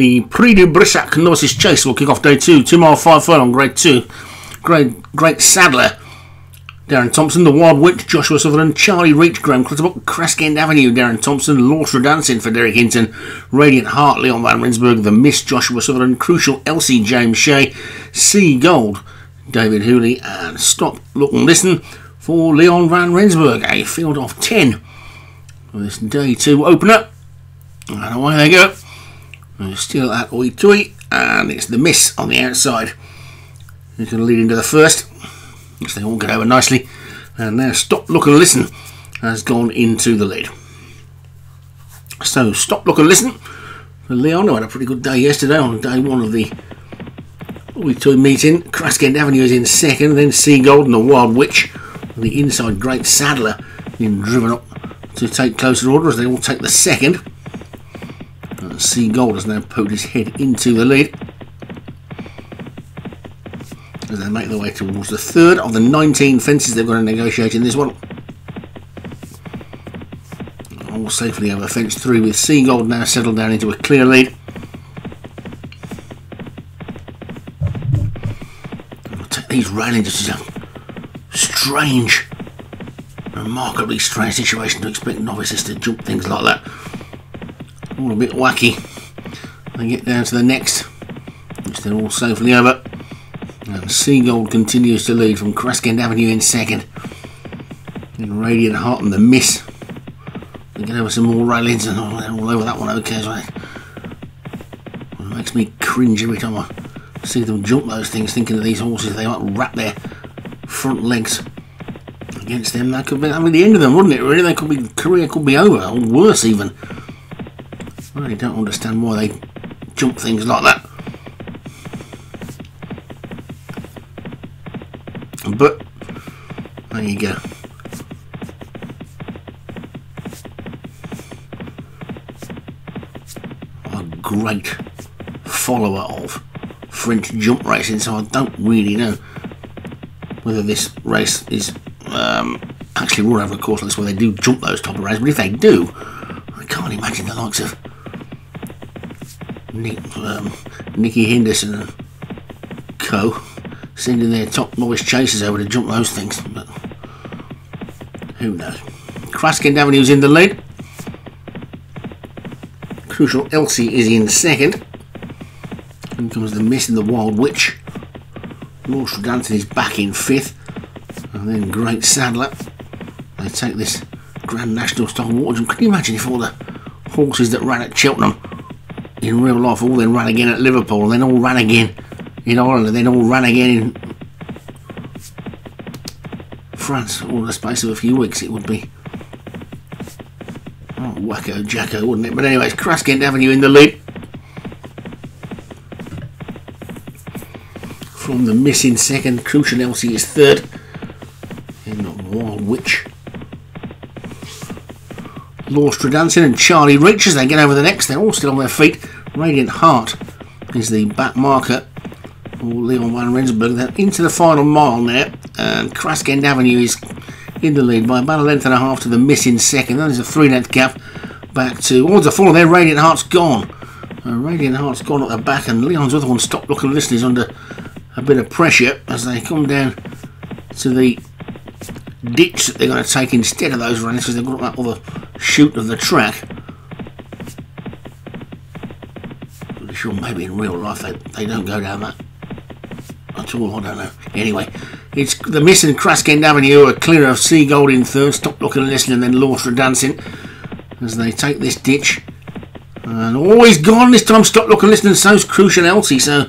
The Prix de Brissac Novices Chase will kick off day 2, 2 mile 5 furlong, grade 2. Great Saddler, Darren Thompson. The Wild Witch, Joshua Sutherland. Charlie Reach, Graham Clutterbuck. Craskend Avenue, Darren Thompson. Laughter Dancing for Derek Hinton. Radiant Heart, Leon Van Rensburg. The Miss, Joshua Sutherland. Crucial Elsie, James Shea. Sea Gold, David Hooley. And Stop, Look and Listen for Leon Van Rensburg. A field of 10 for this day 2 opener. And away they go. We're still at Oi Toi, and it's the Miss on the outside. He's going to lead into the first, which they all get over nicely. And now Stop, Look and Listen has gone into the lead. So Stop, Look and Listen for Leon, who had a pretty good day yesterday on day 1 of the Oi Toi meeting. Craskend Avenue is in second, then Sea Gold and the Wild Witch. And the inside Great Saddler being driven up to take closer order as they all take the second. Sea Gold has now poked his head into the lead as they make their way towards the third of the 19 fences they've got to negotiate in this one. All safely over fence 3, with Sea Gold now settled down into a clear lead. We'll take these railings. This is a strange, remarkably strange situation to expect novices to jump things like that. All a bit wacky. They get down to the next, which they're all safely over, and Sea Gold continues to lead from Craskend Avenue in second, and Radiant Heart and the Miss. They get over some more railings, and they're all over that one. Okay, so it makes me cringe every time I see them jump those things, thinking of these horses, they might wrap their front legs against them. That could be, I mean, the end of them, wouldn't it? Really, career could be over, or worse even. I really don't understand why they jump things like that. But there you go. I'm a great follower of French jump racing, so I don't really know whether this race is actually run over a course like this where they do jump those type of races. But if they do, I can't imagine the likes of Nicky Henderson and co sending their top novice chasers over to jump those things, but who knows. Craskend Avenue's in the lead. Crucial Elsie is in second. In comes the Miss and the Wild Witch. Laughter Dancing is back in fifth, and then Great Saddler. They take this Grand National style water jump. Can you imagine if all the horses that ran at Cheltenham in real life all then ran again at Liverpool, and then all ran again in Ireland, and then all ran again in France, all in the space of a few weeks? It would be Wacko Jacko, wouldn't it? But anyways, Craskend Avenue in the lead from the Miss in second. Crucial Elsie is third, and the Wild Witch, Laughter Dancing and Charlie Reach as they get over the next. They're all still on their feet. Radiant Heart is the back marker, or Leon Van Rensburg. They're into the final mile now, and Craskend Avenue is in the lead by about a length and a half to the Miss in second. That is a 3 length gap back towards the full. There, Radiant Heart's gone. Radiant Heart's gone at the back, and Leon's other one, Stop, Look and Listen, is under a bit of pressure as they come down to the ditch that they're going to take instead of those runners, because they've got that other shoot of the track. Pretty sure maybe in real life they don't go down that at all, I don't know. Anyway, it's the Miss and Craskend Avenue are clear of Sea Gold in third, Stop, Look and Listen, and then Laughter Dancing as they take this ditch. And always gone this time, Stop, Look and Listen, and so's Crucial Elsie. So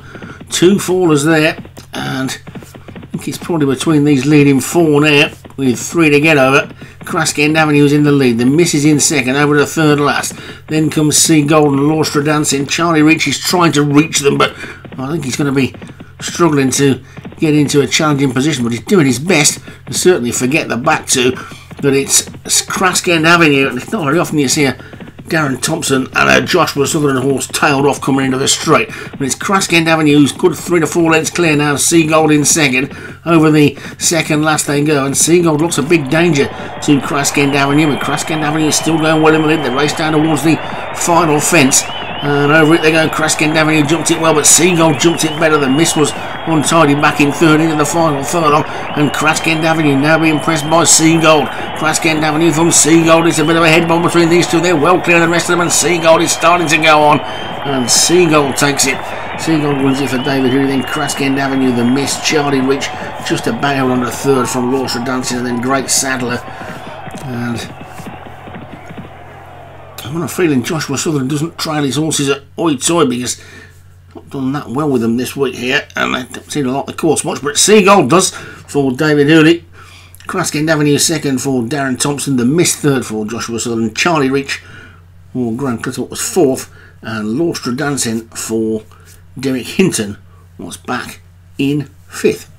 two fallers there, and I think it's probably between these leading four now, with 3 to get over. Craskend Avenue is in the lead. The Miss is in second, over to third last. Then comes Sea Gold and Laughter Dancing. Charlie Reach is trying to reach them, but I think he's going to be struggling to get into a challenging position. But he's doing his best to certainly forget the back two. But it's Craskend Avenue, and it's not very often you see a Darren Thompson and a Joshua Sutherland horse tailed off coming into the straight. But it's Craskend Avenue's good 3 to 4 lengths clear now. Sea Gold in second. Over the second last they go, and Sea Gold looks a big danger to Craskend Avenue. But Craskend Avenue is still going well in the lead. They race down towards the final fence, And over it they go. Craskend Avenue jumped it well, but Seagull jumped it better than Miss Was Untidy back in third into the final furlong. And Craskend Avenue now being pressed by Seagull. Craskend Avenue from Seagull. It's a bit of a head bomb between these two. They're well clear of the rest of them, and Seagull is starting to go on. And Seagull takes it. Seagull wins it for David Hooley, then Craskend Avenue, the Miss, Charlie Rich just a bang on the third from Laura Dancing, and then Great Saddler. And I've got a feeling Joshua Sutherland doesn't trail his horses at Oi Toi, because not done that well with them this week here, and I don't seem to like the course much, but Seagull does for David Hooley. Craskend Avenue second for Darren Thompson, the Miss third for Joshua Sutherland, Charlie Rich or Graham Clutterbuck was fourth, and Laura Dancing for Derek Hinton was back in fifth.